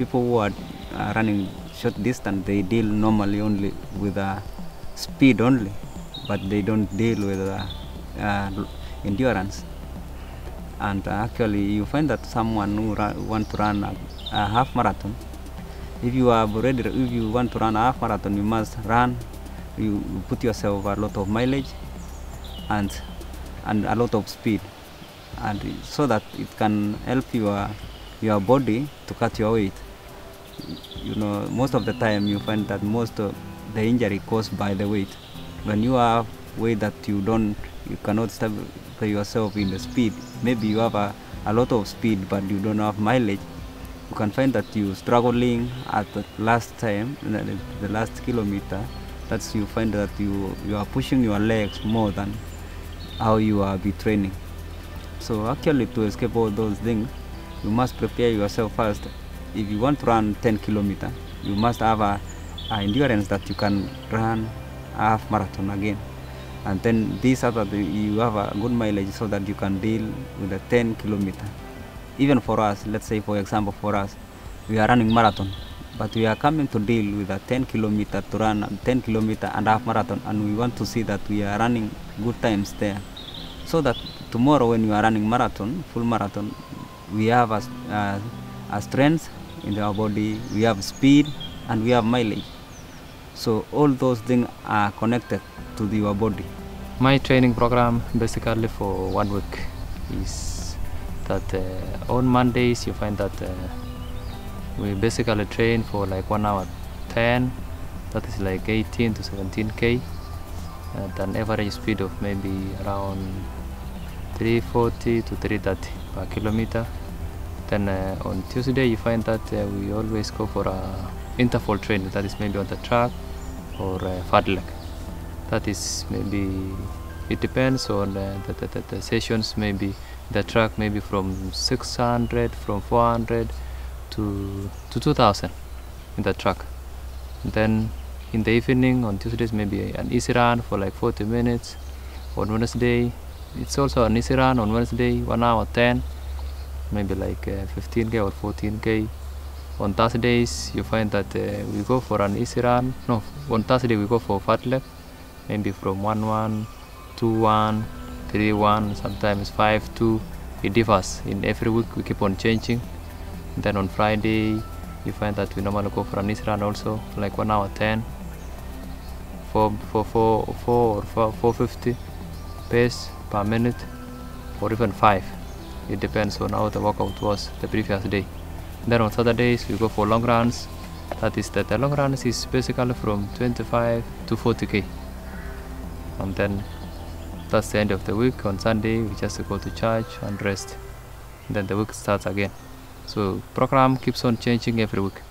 people who are running short distance, they deal normally only with speed only, but they don't deal with endurance. And actually you find that someone who want to run a half marathon, if you want to run a half marathon, you must run, you put yourself a lot of mileage and a lot of speed, and so that it can help your body to cut your weight. You know, most of the time you find that most of the injury caused by the weight. When you have weight that you cannot stabilize yourself in the speed, maybe you have a lot of speed but you don't have mileage, you can find that you're struggling at the last kilometer. That's you find that you are pushing your legs more than how you are be training. So actually to escape all those things, you must prepare yourself first. If you want to run 10 kilometers, you must have a endurance that you can run a half marathon again. And then you have a good mileage so that you can deal with the 10 kilometers. Even for us, let's say for example for us, we are running marathon, but we are coming to deal with a 10 kilometer, to run 10 kilometer and half marathon, and we want to see that we are running good times there, so that tomorrow when we are running marathon, full marathon, we have a strength in our body, we have speed and we have mileage. So all those things are connected to your body. My training program basically for 1 week is that on Mondays you find that we basically train for like 1 hour 10, that is like 18 to 17K at an average speed of maybe around 340 to 330 per kilometer. Then on Tuesday you find that we always go for interval training, that is maybe on the track or fartlek. That is maybe, it depends on the sessions, maybe the track maybe from 600, from 400 to 2000 in the track. And then in the evening on Tuesdays maybe an easy run for like 40 minutes. On Wednesday it's also an easy run, on Wednesday 1 hour 10, maybe like 15K or 14K. On Thursdays you find that we go for an easy run, no, on Thursday we go for fartlek, maybe from 1-1, 2-1, 3-1, sometimes 5-2, it differs. In every week we keep on changing. Then on Friday you find that we normally go for an easy run also, like 1 hour 10, 450 pace per minute, or even 5. It depends on how the workout was the previous day. Then on Saturdays we go for long runs. That is that the long runs is basically from 25 to 40K. And then that's the end of the week. On Sunday we just go to church and rest. Then the week starts again. So program keeps on changing every week.